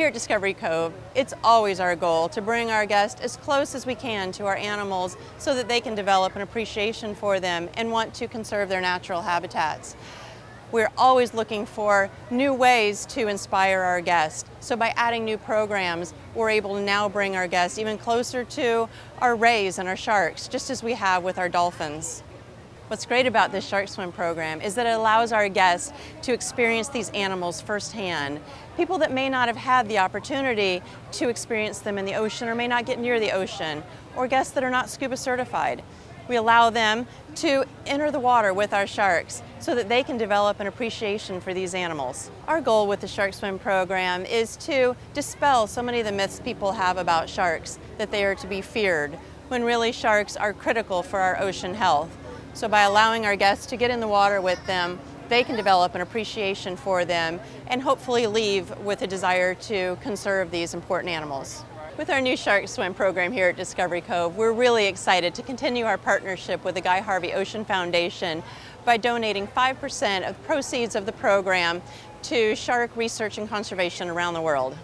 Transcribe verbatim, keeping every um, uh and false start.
Here at Discovery Cove, it's always our goal to bring our guests as close as we can to our animals so that they can develop an appreciation for them and want to conserve their natural habitats. We're always looking for new ways to inspire our guests. So by adding new programs, we're able to now bring our guests even closer to our rays and our sharks, just as we have with our dolphins. What's great about this Shark Swim program is that it allows our guests to experience these animals firsthand. People that may not have had the opportunity to experience them in the ocean or may not get near the ocean, or guests that are not scuba certified. We allow them to enter the water with our sharks so that they can develop an appreciation for these animals. Our goal with the Shark Swim program is to dispel so many of the myths people have about sharks, that they are to be feared, when really sharks are critical for our ocean health. So by allowing our guests to get in the water with them, they can develop an appreciation for them and hopefully leave with a desire to conserve these important animals. With our new Shark Swim program here at Discovery Cove, we're really excited to continue our partnership with the Guy Harvey Ocean Foundation by donating five percent of the proceeds of the program to shark research and conservation around the world.